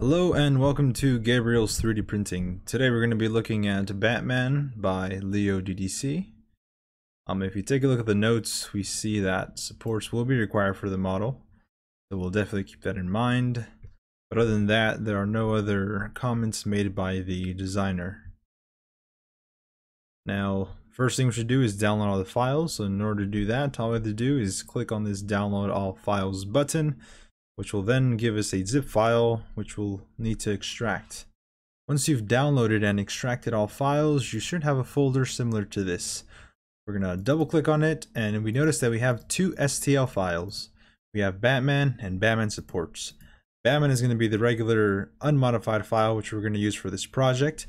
Hello and welcome to Gabriel's 3D printing. Today we're going to be looking at Batman by Leo DDC. If you take a look at the notes, we see that supports will be required for the model, so we'll definitely keep that in mind. But other than that, there are no other comments made by the designer. Now, first thing we should do is download all the files. So in order to do that, all we have to do is click on this download all files button, which will then give us a zip file, which we'll need to extract. Once you've downloaded and extracted all files, you should have a folder similar to this. We're gonna double click on it, and we notice that we have two STL files. We have Batman and Batman supports. Batman is gonna be the regular unmodified file, which we're gonna use for this project.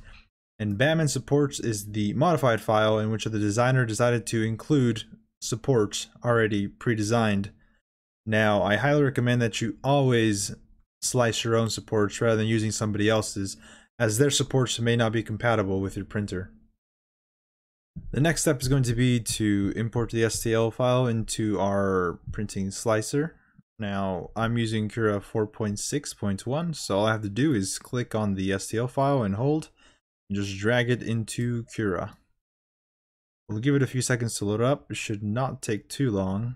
And Batman supports is the modified file in which the designer decided to include supports already pre-designed. Now, I highly recommend that you always slice your own supports rather than using somebody else's, as their supports may not be compatible with your printer. The next step is going to be to import the STL file into our printing slicer. Now, I'm using Cura 4.6.1, so all I have to do is click on the STL file and hold, and just drag it into Cura. We'll give it a few seconds to load up. It should not take too long.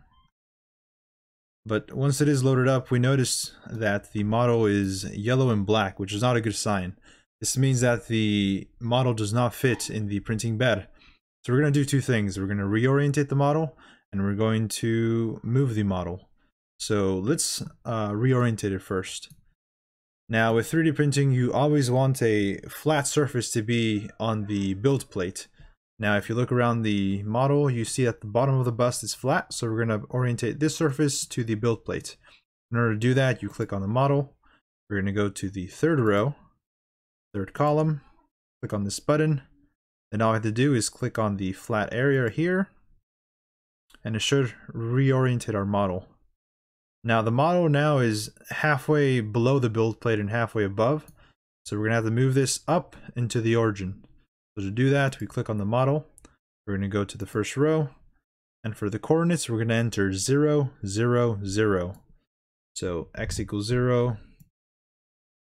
But once it is loaded up, we notice that the model is yellow and black, which is not a good sign. This means that the model does not fit in the printing bed. So we're going to do two things. We're going to reorientate the model, and we're going to move the model. So let's reorientate it first. Now, with 3D printing, you always want a flat surface to be on the build plate. Now, if you look around the model, you see at the bottom of the bust is flat, so we're going to orientate this surface to the build plate. In order to do that, you click on the model. We're going to go to the third row, third column, click on this button. Then all I have to do is click on the flat area here, and it should reorientate our model. Now, the model now is halfway below the build plate and halfway above, so we're going to have to move this up into the origin. So to do that, we click on the model, we're going to go to the first row, and for the coordinates, we're going to enter 0, 0, 0. So x equals 0,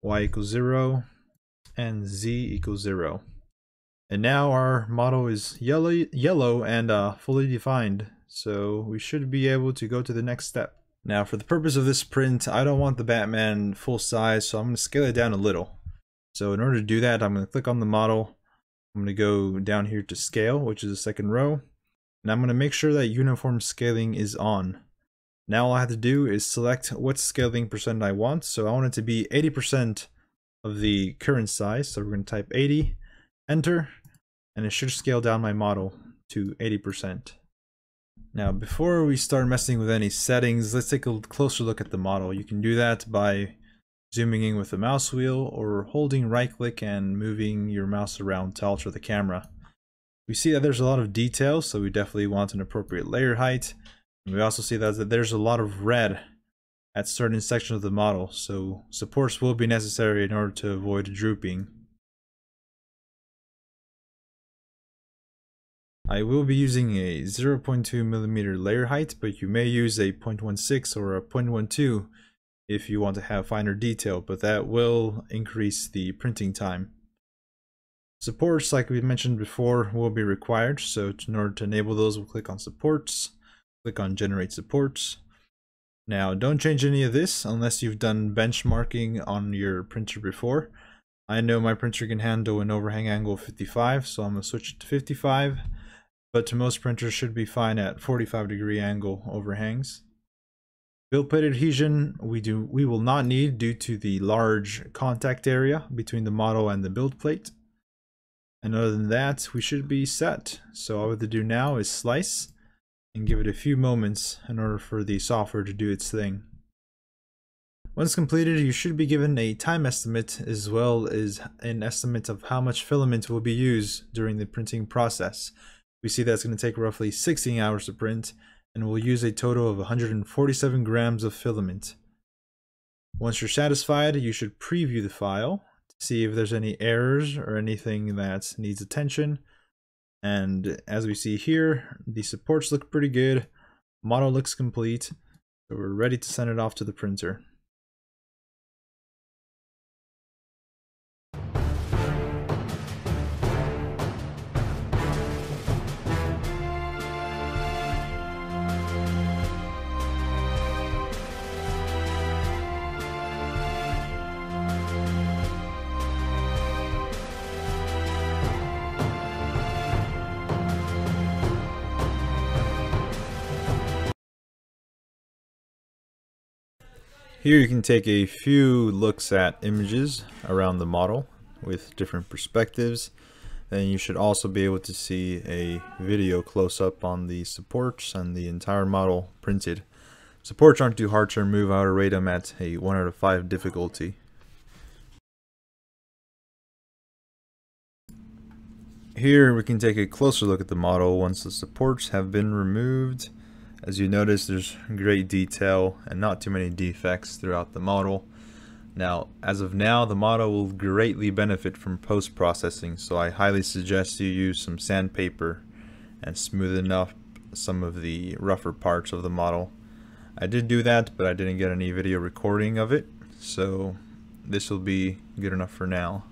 y equals 0, and z equals 0. And now our model is yellow and fully defined, so we should be able to go to the next step. Now, for the purpose of this print, I don't want the Batman full size, so I'm going to scale it down a little. So in order to do that, I'm going to click on the model. I'm going to go down here to scale, which is the second row, and I'm going to make sure that uniform scaling is on. Now all I have to do is select what scaling percent I want. So I want it to be 80% of the current size, so we're going to type 80, enter, and it should scale down my model to 80%. Now, before we start messing with any settings, let's take a closer look at the model. You can do that by zooming in with the mouse wheel, or holding right click and moving your mouse around to alter the camera. We see that there's a lot of detail, so we definitely want an appropriate layer height. And we also see that there's a lot of red at certain sections of the model, so supports will be necessary in order to avoid drooping. I will be using a 0.2mm layer height, but you may use a 0.16 or a 0.12 if you want to have finer detail, but that will increase the printing time. Supports, like we mentioned before, will be required, so in order to enable those, we'll click on supports, click on generate supports. Now, don't change any of this unless you've done benchmarking on your printer before. I know my printer can handle an overhang angle of 55, so I'm going to switch it to 55, but to most printers should be fine at 45-degree angle overhangs. Build plate adhesion we will not need due to the large contact area between the model and the build plate. And other than that, we should be set. So all we have to do now is slice and give it a few moments in order for the software to do its thing. Once completed, you should be given a time estimate as well as an estimate of how much filament will be used during the printing process. We see that's going to take roughly 16 hours to print, and we'll use a total of 147 grams of filament. Once you're satisfied, you should preview the file to see if there's any errors or anything that needs attention. And as we see here, the supports look pretty good, model looks complete, so we're ready to send it off to the printer. Here you can take a few looks at images around the model with different perspectives, and you should also be able to see a video close-up on the supports and the entire model printed. Supports aren't too hard to remove. I would rate them at a 1 out of 5 difficulty. Here we can take a closer look at the model once the supports have been removed. As you notice, there's great detail and not too many defects throughout the model. Now, as of now, the model will greatly benefit from post-processing, so I highly suggest you use some sandpaper and smoothen up some of the rougher parts of the model. I did do that, but I didn't get any video recording of it, so this will be good enough for now.